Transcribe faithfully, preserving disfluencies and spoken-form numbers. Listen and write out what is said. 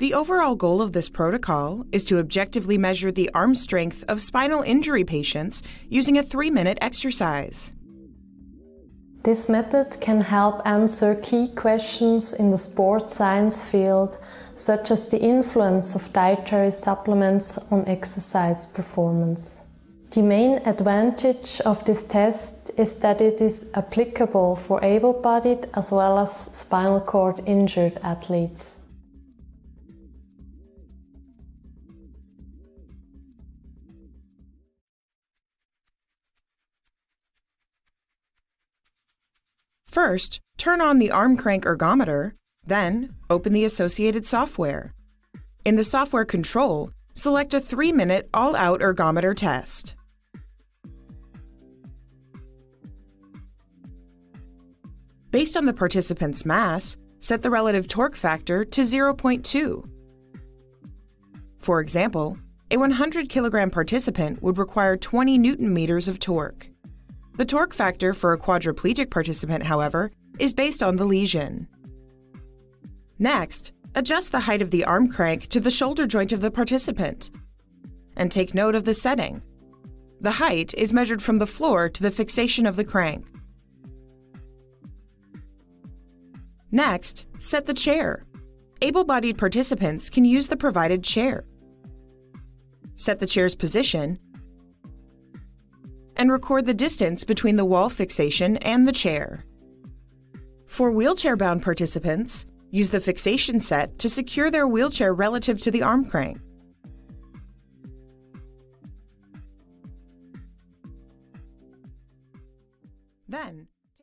The overall goal of this protocol is to objectively measure the arm strength of spinal injury patients using a three-minute exercise. This method can help answer key questions in the sport science field, such as the influence of dietary supplements on exercise performance. The main advantage of this test is that it is applicable for able-bodied as well as spinal cord injured athletes. First, turn on the arm crank ergometer, then open the associated software. In the software control, select a three-minute all-out ergometer test. Based on the participant's mass, set the relative torque factor to zero point two. For example, a one hundred kilogram participant would require twenty newton meters of torque. The torque factor for a quadriplegic participant, however, is based on the lesion. Next, adjust the height of the arm crank to the shoulder joint of the participant, and take note of the setting. The height is measured from the floor to the fixation of the crank. Next, set the chair. Able-bodied participants can use the provided chair. Set the chair's position and record the distance between the wall fixation and the chair. For wheelchair-bound participants, use the fixation set to secure their wheelchair relative to the arm crank. Then,